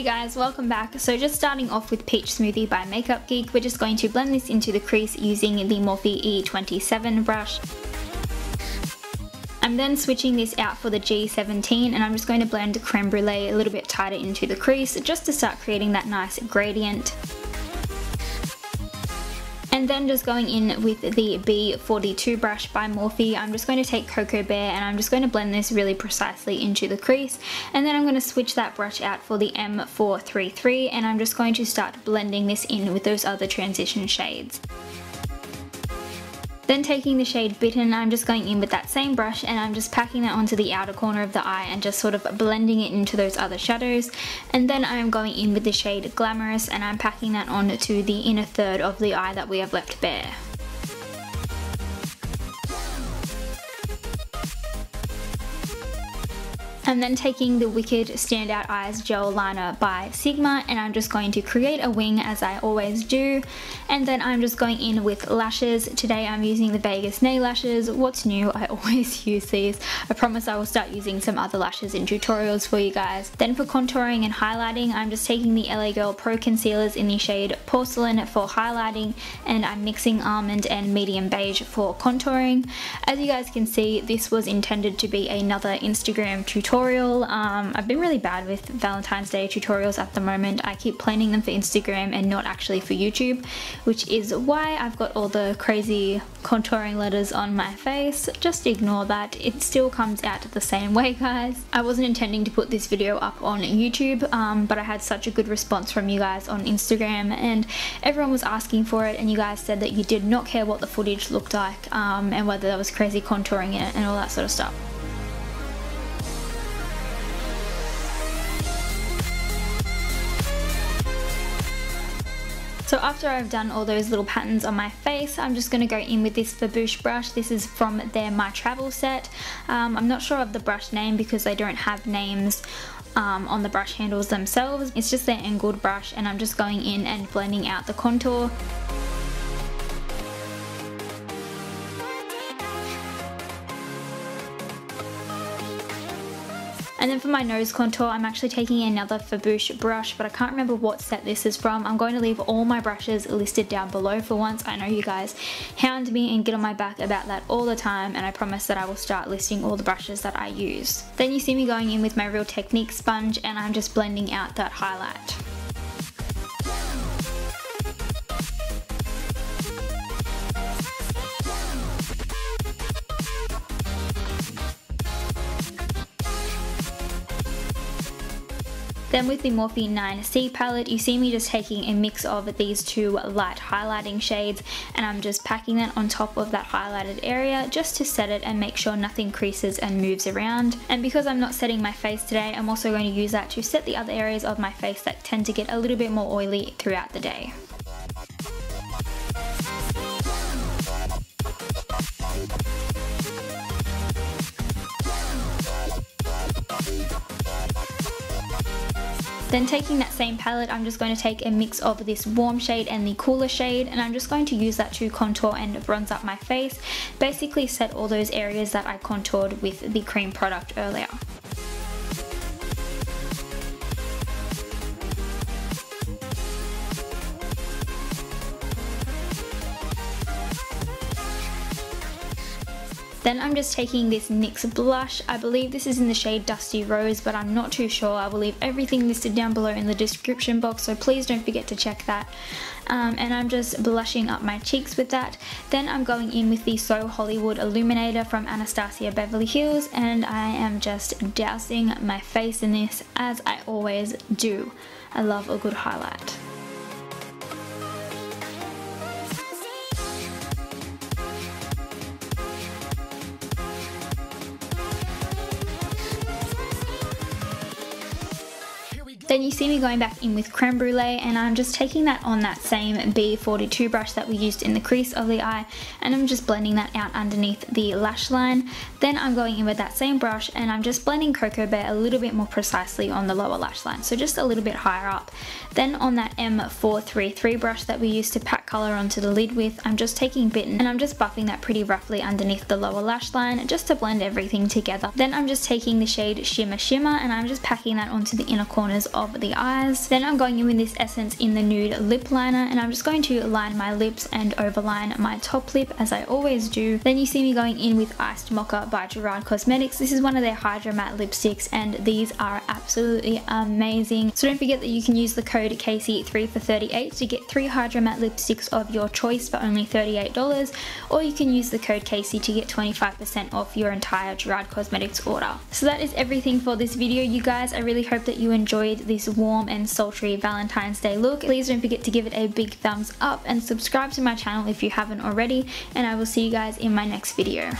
Hey guys, welcome back. So just starting off with Peach Smoothie by Makeup Geek, we're just going to blend this into the crease using the Morphe E27 brush. I'm then switching this out for the G17 and I'm just going to blend the Creme Brulee a little bit tighter into the crease just to start creating that nice gradient. And then just going in with the B42 brush by Morphe, I'm just going to take Cocoa Bear and I'm just going to blend this really precisely into the crease. And then I'm going to switch that brush out for the M433 and I'm just going to start blending this in with those other transition shades. Then taking the shade Bitten, I'm just going in with that same brush and I'm just packing that onto the outer corner of the eye and just sort of blending it into those other shadows. And then I'm going in with the shade Glamorous and I'm packing that onto the inner third of the eye that we have left bare. And then taking the Wicked Standout Eyes Gel Liner by Sigma and I'm just going to create a wing as I always do. And then I'm just going in with lashes. Today I'm using the Vegas Nay Lashes. What's new? I always use these. I promise I will start using some other lashes in tutorials for you guys. Then for contouring and highlighting, I'm just taking the LA Girl Pro Concealers in the shade Porcelain for highlighting and I'm mixing Almond and Medium Beige for contouring. As you guys can see, this was intended to be another Instagram tutorial. I've been really bad with Valentine's Day tutorials at the moment. I keep planning them for Instagram and not actually for YouTube, which is why I've got all the crazy contouring letters on my face. Just ignore that. It still comes out the same way, guys. I wasn't intending to put this video up on YouTube, but I had such a good response from you guys on Instagram and everyone was asking for it, and you guys said that you did not care what the footage looked like and whether there was crazy contouring in it and all that sort of stuff. So after I've done all those little patterns on my face, I'm just going to go in with this Faboosh brush. This is from their My Travel set. I'm not sure of the brush name because they don't have names on the brush handles themselves. It's just their angled brush and I'm just going in and blending out the contour. And then for my nose contour, I'm actually taking another Faboosh brush, but I can't remember what set this is from. I'm going to leave all my brushes listed down below for once. I know you guys hound me and get on my back about that all the time, and I promise that I will start listing all the brushes that I use. Then you see me going in with my Real Techniques sponge, and I'm just blending out that highlight. Then with the Morphe 9C palette, you see me just taking a mix of these two light highlighting shades and I'm just packing that on top of that highlighted area just to set it and make sure nothing creases and moves around. And because I'm not setting my face today, I'm also going to use that to set the other areas of my face that tend to get a little bit more oily throughout the day. Then taking that same palette, I'm just going to take a mix of this warm shade and the cooler shade and I'm just going to use that to contour and bronze up my face, basically set all those areas that I contoured with the cream product earlier. Then I'm just taking this NYX blush. I believe this is in the shade Dusty Rose, but I'm not too sure. I will leave everything listed down below in the description box, so please don't forget to check that. And I'm just blushing up my cheeks with that. Then I'm going in with the So Hollywood Illuminator from Anastasia Beverly Hills, and I am just dousing my face in this as I always do. I love a good highlight. Then you see me going back in with Creme Brulee and I'm just taking that on that same B42 brush that we used in the crease of the eye and I'm just blending that out underneath the lash line. Then I'm going in with that same brush and I'm just blending Cocoa Bear a little bit more precisely on the lower lash line, so just a little bit higher up. Then on that M433 brush that we used to pat colour onto the lid with, I'm just taking Bitten and I'm just buffing that pretty roughly underneath the lower lash line just to blend everything together. Then I'm just taking the shade Shimmer Shimmer and I'm just packing that onto the inner corners of of the eyes. Then I'm going in with this Essence in the Nude Lip Liner, and I'm just going to line my lips and overline my top lip as I always do. Then you see me going in with Iced Mocha by Gerard Cosmetics. This is one of their Hydro Matte lipsticks, and these are absolutely amazing. So don't forget that you can use the code KC3 for 38 to get 3 Hydro Matte lipsticks of your choice for only $38, or you can use the code KC to get 25% off your entire Gerard Cosmetics order. So that is everything for this video, you guys. I really hope that you enjoyed this warm and sultry Valentine's Day look. Please don't forget to give it a big thumbs up and subscribe to my channel if you haven't already, and I will see you guys in my next video.